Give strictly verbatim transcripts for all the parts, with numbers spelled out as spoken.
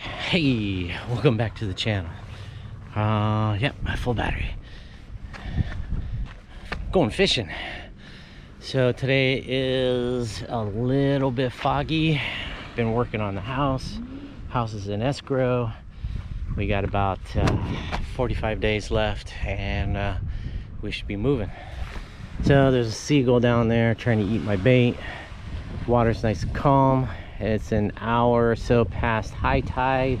Hey, welcome back to the channel. Uh, yep, my full battery. Going fishing. So today is a little bit foggy. Been working on the house. House is in escrow. We got about uh, forty-five days left, and uh, we should be moving. So there's a seagull down there trying to eat my bait. Water's nice and calm. It's an hour or so past high tide.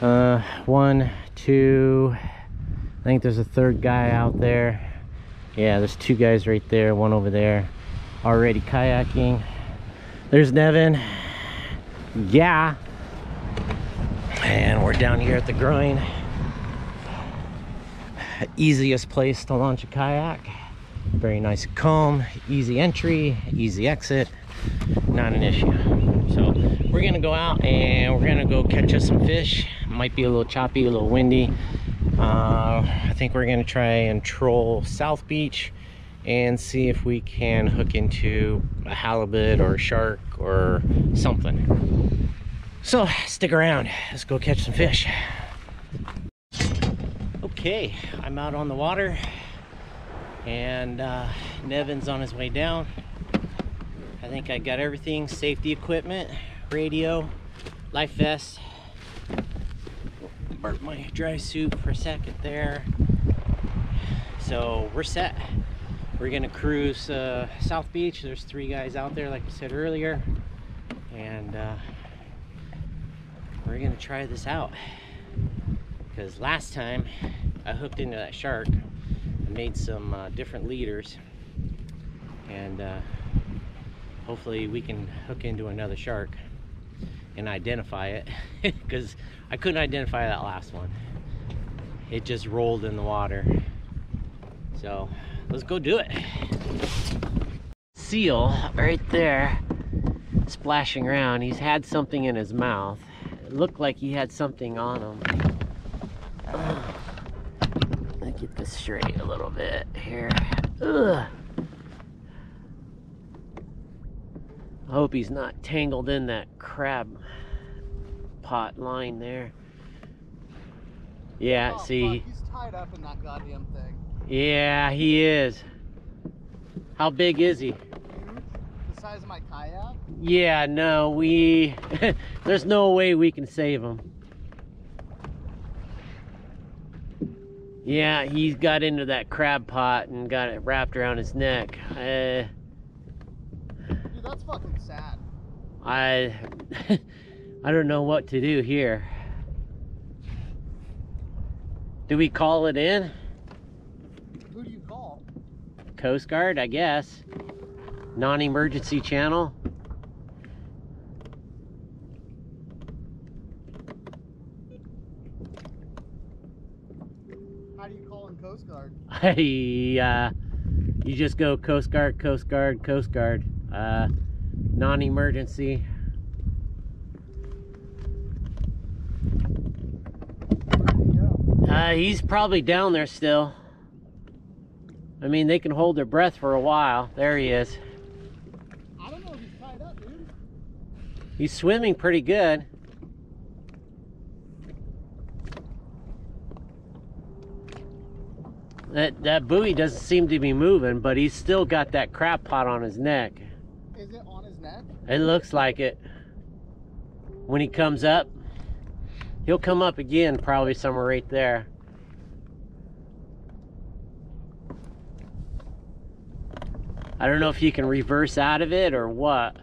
Uh, one, two, I think there's a third guy out there. Yeah, there's two guys right there, one over there, already kayaking. There's Nevin. Yeah. And we're down here at the groin. Easiest place to launch a kayak. Very nice and calm, easy entry, easy exit, not an issue. So we're gonna go out and we're gonna go catch us some fish. Might be a little choppy, a little windy. Uh, I think we're gonna try and troll South Beach and see if we can hook into a halibut or a shark or something. So stick around, let's go catch some fish. Okay, I'm out on the water and uh, Nevin's on his way down. I think I got everything, safety equipment, radio, life vest. Burnt my dry suit for a second there. So we're set. We're gonna cruise uh, South Beach. There's three guys out there like I said earlier, and uh, we're gonna try this out, because last time I hooked into that shark. I made some uh, different leaders, and uh, hopefully we can hook into another shark and identify it, because I couldn't identify that last one. It just rolled in the water. So let's go do it. Seal right there splashing around. He's had something in his mouth. It looked like he had something on him. Ugh. Let me get this straight a little bit here. Ugh. I hope he's not tangled in that crab pot line there. Yeah, oh, see. Fuck. He's tied up in that goddamn thing. Yeah, he is. How big is he? The size of my kayak? Yeah, no, we. There's no way we can save him. Yeah, he's got into that crab pot and got it wrapped around his neck. Uh, Dude, that's fucking sad. I. I don't know what to do here. Do we call it in? Who do you call? Coast Guard, I guess. Non-emergency channel. How do you call in Coast Guard? Hey, uh, you just go Coast Guard, Coast Guard, Coast Guard. Uh, non-emergency. Uh, he's probably down there still. I mean, they can hold their breath for a while. There he is. I don't know if he's tied up, dude. He's swimming pretty good. That that buoy doesn't seem to be moving, but he's still got that crab pot on his neck. Is it on his neck? It looks like it. When he comes up. He'll come up again, probably somewhere right there. I don't know if you can reverse out of it or what.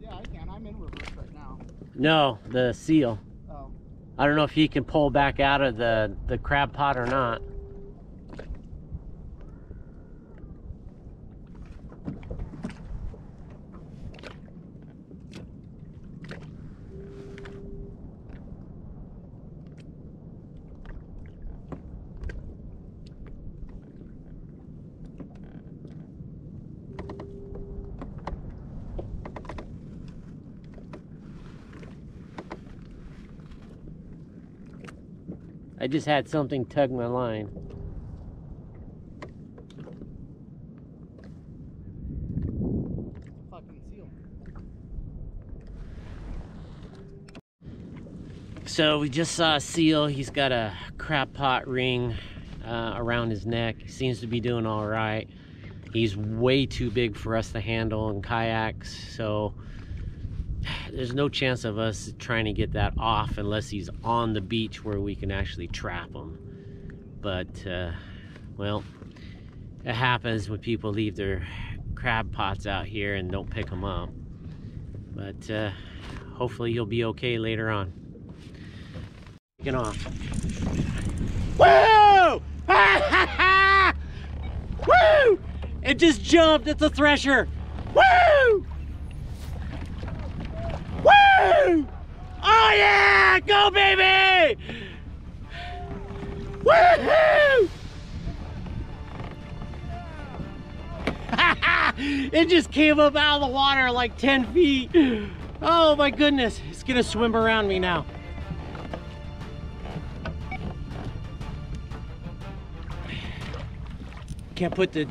Yeah, I can. I'm in reverse right now. No, the seal. Oh. I don't know if you can pull back out of the, the crab pot or not. I just had something tug my line. Fucking So we just saw a seal. He's got a crab pot ring uh, around his neck. He seems to be doing all right. He's way too big for us to handle in kayaks, so there's no chance of us trying to get that off unless he's on the beach where we can actually trap him. But uh, well, it happens when people leave their crab pots out here and don't pick them up. But uh, hopefully he'll be okay later on. Get off. Woo! Woo! It just jumped at the thresher. Woo! Woo! Oh yeah! Go baby! Woohoo! It just came up out of the water like ten feet. Oh my goodness. It's gonna swim around me now. Can't put the...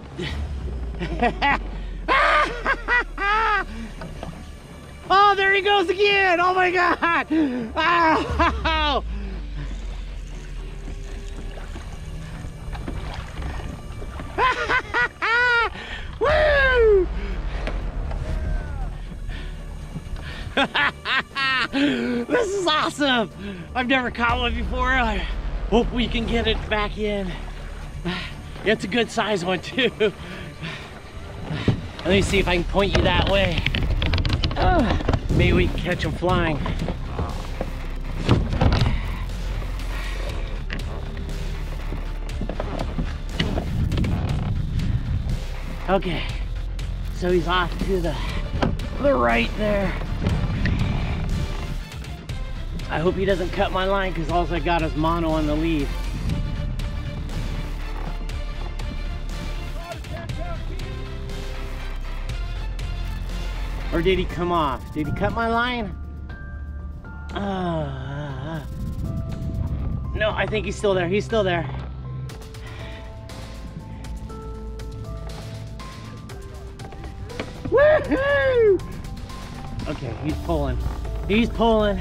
Oh, there he goes again! Oh my God! Ow! Woo! This is awesome! I've never caught one before. I hope we can get it back in. It's a good size one too. Let me see if I can point you that way. Uh, maybe we can catch them flying. Okay, so he's off to the, the right there. I hope he doesn't cut my line because all I got is mono on the lead. Or did he come off? Did he cut my line? Uh, no, I think he's still there. He's still there. Woohoo! Okay, he's pulling. He's pulling.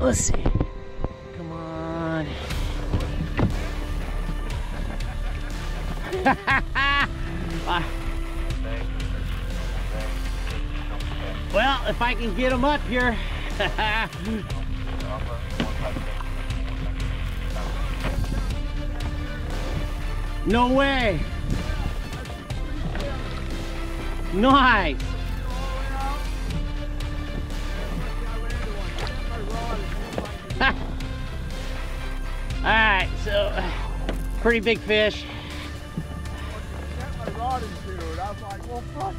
Let's see. Come on. Well, if I can get him up here. No way. Nice. Alright, so pretty big fish. Holy fuck.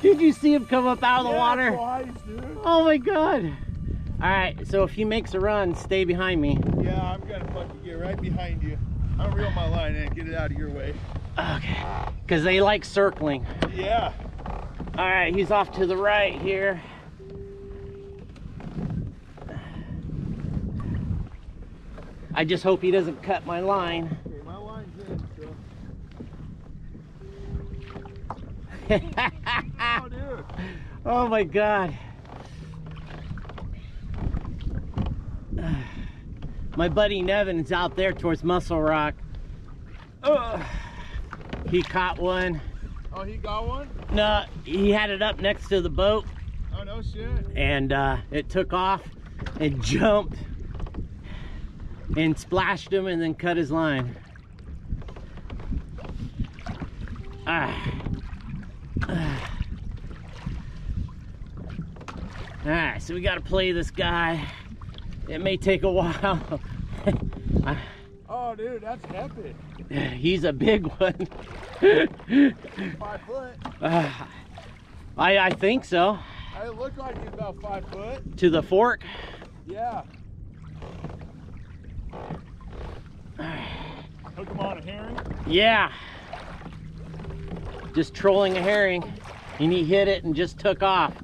Did you see him come up out of the yeah, water? Twice, dude. Oh my God. All right, so if he makes a run, stay behind me. Yeah, I'm gonna fucking get right behind you. I'll reel my line and get it out of your way. Okay, because they like circling. Yeah. All right, he's off to the right here. I just hope he doesn't cut my line. Okay, my line's in, so. Oh, dude. Oh my God. My buddy Nevin is out there towards Mussel Rock. Ugh. He caught one. Oh, he got one? No, he had it up next to the boat. Oh, no shit. And uh, it took off and jumped and splashed him and then cut his line. Ah. Ah. All right, so we got to play this guy. It may take a while. Oh, dude, that's epic. He's a big one. Five foot. Uh, I I think so. It looked like he's about five foot. To the fork. Yeah. Hook them on a herring? Yeah. Just trolling a herring, and he hit it and just took off.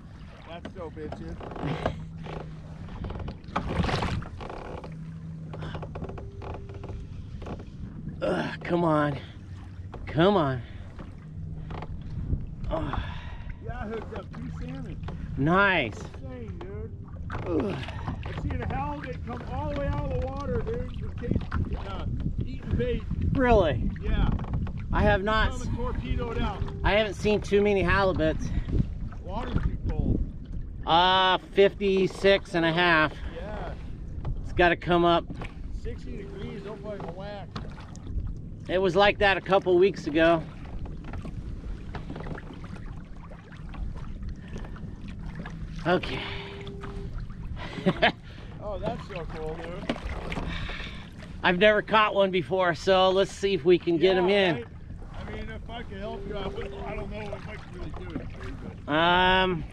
Let's go, bitches. Ugh, come on. Come on. Oh. Yeah, I hooked up two salmon. Nice. That's insane, dude. Ugh. I see a halibut come all the way out of the water, dude, for case, uh, eating bait. Really? Yeah. I have not. It's torpedoed out. I haven't seen too many halibuts. Water's too cold. Ah, uh, fifty-six and a half. Yeah. It's got to come up. sixty degrees, don't play the whack. It was like that a couple weeks ago. Okay. Oh, that's so cool, dude. I've never caught one before, so let's see if we can yeah, get them in. Right? I mean, if I could help you, I would. I don't know if I could really do it. Um.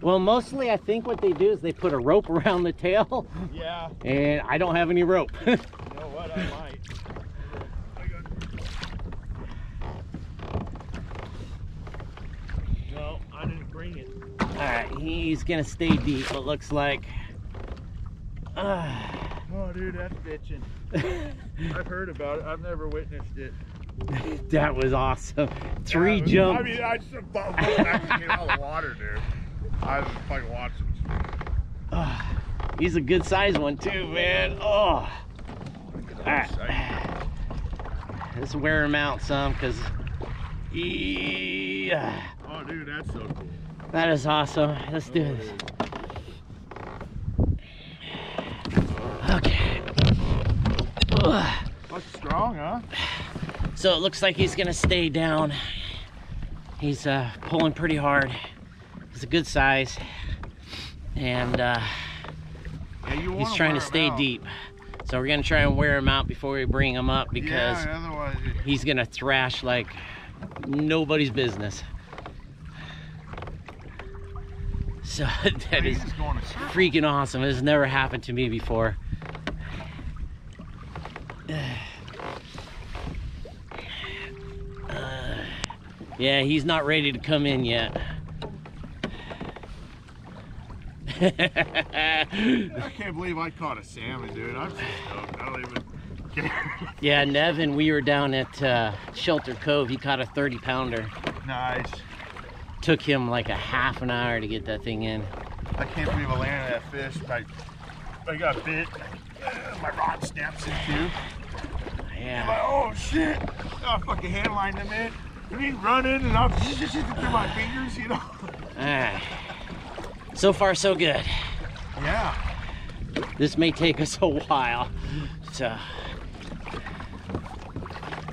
Well, mostly I think what they do is they put a rope around the tail. Yeah. And I don't have any rope. You know what? I might. I got... No, I didn't bring it. All right, he's gonna stay deep. It looks like. Uh, Oh, dude, that's bitching. I've heard about it. I've never witnessed it. That was awesome. Three yeah, I mean, jumps. I mean, I just about I get out of the water, dude. I was fucking watching. Uh, he's a good size one, too, man. Oh. Alright. Let's wear him out some, because... Yeah. Oh, dude, that's so cool. That is awesome. Let's oh, do this. Dude. Okay. Ugh. That's strong, huh? So it looks like he's gonna stay down. He's uh, pulling pretty hard. He's a good size, and uh, yeah, you he's trying to stay deep. So we're gonna try and wear him out before we bring him up, because yeah, otherwise it... he's gonna thrash like nobody's business. So that is freaking awesome. It has never happened to me before. Uh, yeah, he's not ready to come in yet. I can't believe I caught a salmon, dude. I'm so stoked. I don't even care. Yeah, Nevin, we were down at uh, Shelter Cove. He caught a thirty pounder. Nice. Took him like a half an hour to get that thing in. I can't believe I landed that fish. I, I got bit. Uh, my rod snaps in too. Yeah. Like, oh shit! I fucking handlined him in. And he's running and I'm just through my fingers, you know. Alright. So far, so good. Yeah. This may take us a while. So.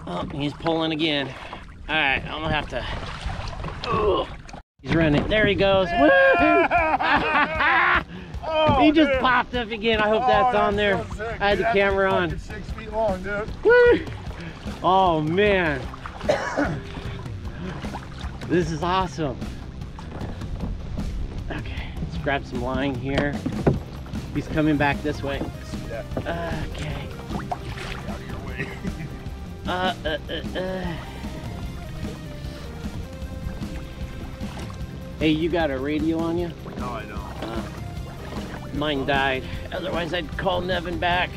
Oh, he's pulling again. Alright, I'm gonna have to. Ugh. He's running. There he goes. Yeah! Oh, he just dude. popped up again. I hope oh, that's on that's there. So I had dude, the camera on. Six feet long, dude. Woo! Oh man, this is awesome. Okay, let's grab some line here. He's coming back this way. Okay. Out of your way. uh, uh, uh, uh. Hey, you got a radio on you? No, I don't. Uh, mine died. Otherwise, I'd call Nevin back.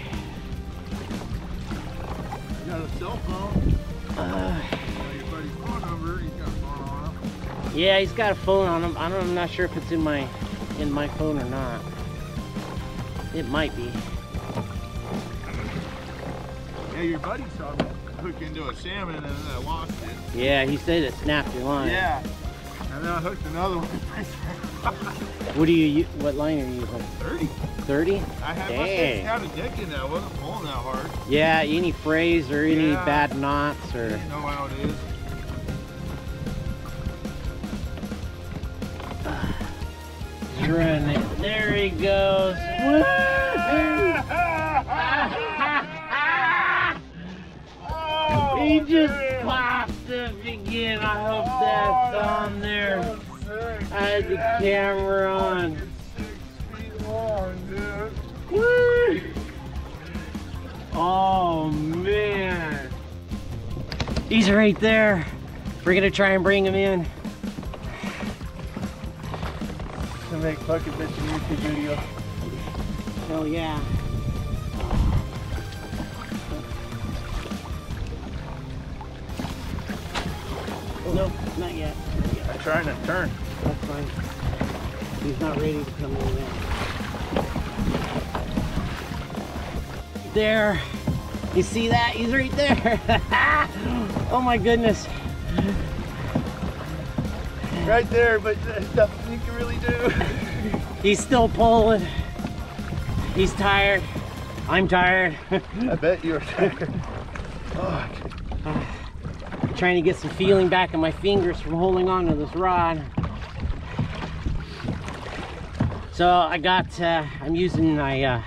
You got a cell phone. Uh, you know, your buddy's phone number. He's got a phone on him. Yeah, he's got a phone on him. I don't, I'm not sure if it's in my in my phone or not. It might be. Yeah, your buddy saw me hook into a salmon and then I lost it. Yeah, he said it snapped your line. Yeah. And then I hooked another one. What do you? What line are you using? Thirty. Thirty? I had Dang. I had a dick in that. I wasn't pulling that hard. Yeah. Any frays or any yeah. bad knots or. You know how it is. He's running. There he goes. Yeah. Oh, he just man. popped. Again, I hope oh, that's, that's on there. So I had the yeah. camera on. Oh man, he's right there. We're gonna try and bring him in. To make fucking bitch a YouTube video. Hell yeah. Oh. Nope, not yet. not yet. I'm trying to turn. That's fine. He's not ready to come in yet. There. You see that? He's right there. Oh my goodness. Right there, but there's nothing you can really do. He's still pulling. He's tired. I'm tired. I bet you're tired. Oh, okay. uh, trying to get some feeling back in my fingers from holding on to this rod. So I got, uh, I'm using my uh,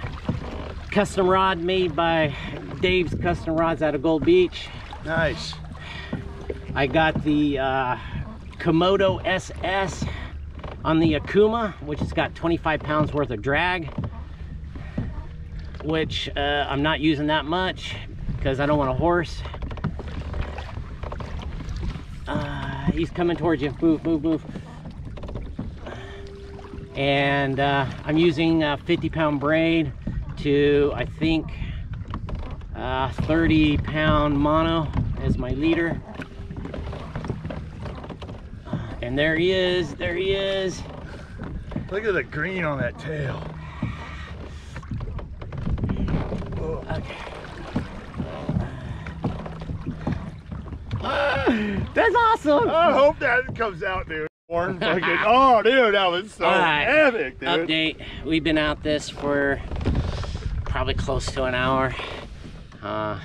custom rod made by Dave's Custom Rods out of Gold Beach. Nice. I got the uh, Komodo S S on the Akuma, which has got twenty-five pounds worth of drag, which uh, I'm not using that much because I don't want a horse. Uh, he's coming towards you. Move, move, move. And uh, I'm using a fifty pound braid to, I think, uh, thirty pound mono as my leader. And there he is, there he is. Look at the green on that tail. Oh. Okay. Uh, that's awesome. I hope that comes out, dude. Warm fucking, oh, dude, that was so right. Epic, dude. Update, we've been out this for probably close to an hour. Uh,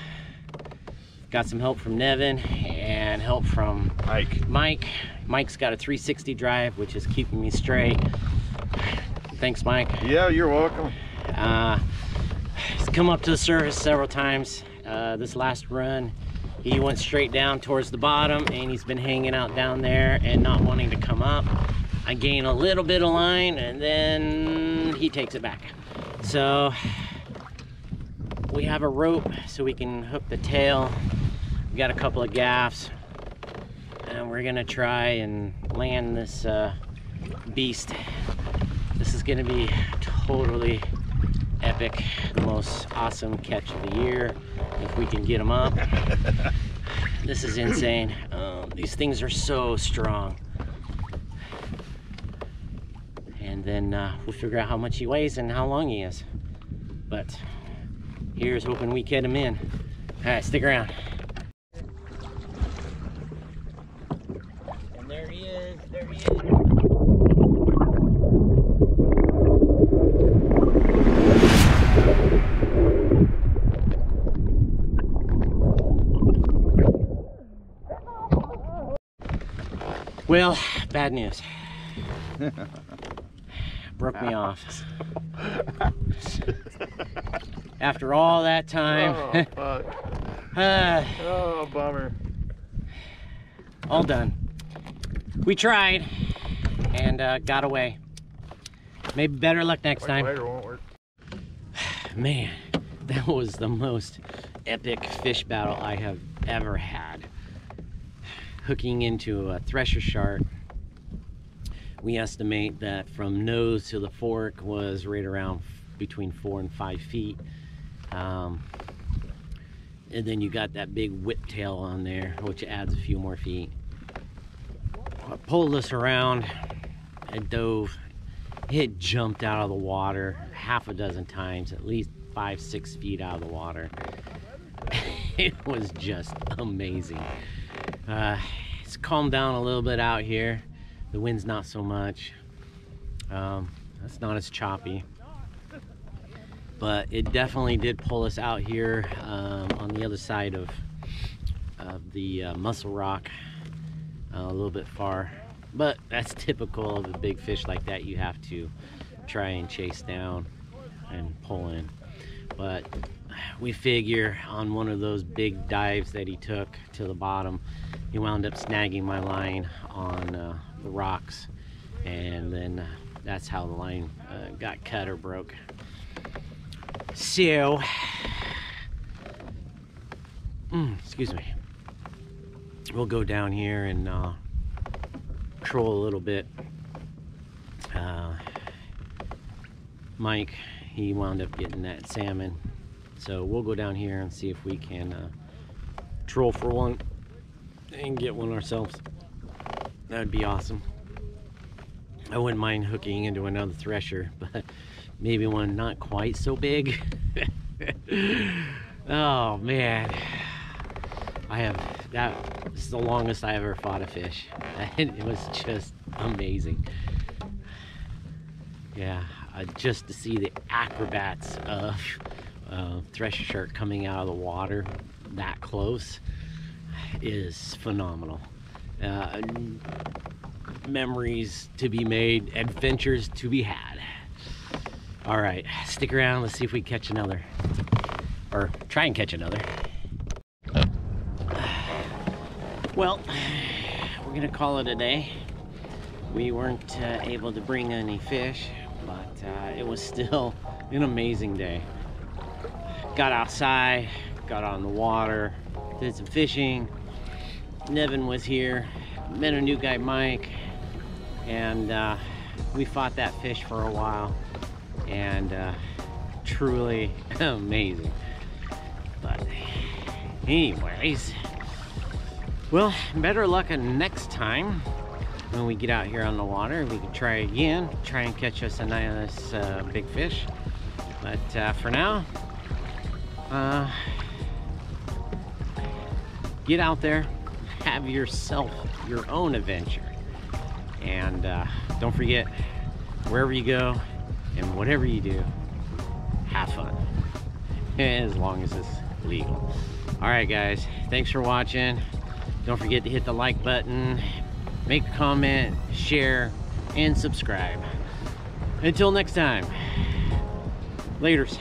got some help from Nevin and help from Mike. Mike. Mike's got a three sixty drive, which is keeping me straight. Thanks, Mike. Yeah, you're welcome. Uh, he's come up to the surface several times. Uh, this last run, he went straight down towards the bottom, and he's been hanging out down there and not wanting to come up. I gain a little bit of line, and then he takes it back. So we have a rope so we can hook the tail. We've got a couple of gaffs. And we're gonna try and land this uh, beast. This is gonna be totally epic. The most awesome catch of the year if we can get them up. This is insane. Um, these things are so strong. And then uh, we'll figure out how much he weighs and how long he is. But here's hoping we get him in. All right, stick around. Well, bad news. Broke me off. After all that time. Oh, fuck. uh, oh, bummer. All done. We tried and uh, got away. Maybe better luck next time. Later won't work. Man, that was the most epic fish battle I have ever had. Hooking into a Thresher shark, we estimate that from nose to the fork was right around between four and five feet. Um, and then you got that big whip tail on there, which adds a few more feet. I pulled this around, I dove, it jumped out of the water half a dozen times, at least five, six feet out of the water. It was just amazing. Uh, it's calmed down a little bit out here. The wind's not so much. Um, it's not as choppy. But it definitely did pull us out here um, on the other side of, of the uh, Mussel Rock. Uh, a little bit far. But that's typical of a big fish like that. You have to try and chase down and pull in. But we figure on one of those big dives that he took to the bottom, he wound up snagging my line on uh, the rocks, and then uh, that's how the line uh, got cut or broke. So mm, excuse me. We'll go down here and uh, troll a little bit. Uh, Mike, he wound up getting that salmon. So we'll go down here and see if we can uh, troll for one and get one ourselves. That would be awesome. I wouldn't mind hooking into another thresher, but maybe one not quite so big. Oh man, I have, that was the longest I ever fought a fish. It was just amazing. Yeah, uh, just to see the acrobats of uh, thresher shark coming out of the water that close is phenomenal. Uh, memories to be made, adventures to be had. All right, stick around, let's see if we catch another, or try and catch another. Well, we're gonna call it a day. We weren't uh, able to bring any fish, but uh, it was still an amazing day. Got outside, got on the water, did some fishing. Nevin was here, met a new guy, Mike, and uh, we fought that fish for a while, and uh, truly amazing. But anyways, well, better luck next time when we get out here on the water. We can try again, try and catch us a nice uh, big fish. But uh, for now, uh, get out there. Have yourself your own adventure, and uh, don't forget, wherever you go and whatever you do, have fun, as long as it's legal. All right guys, thanks for watching. Don't forget to hit the like button, make a comment, share, and subscribe. Until next time, laters.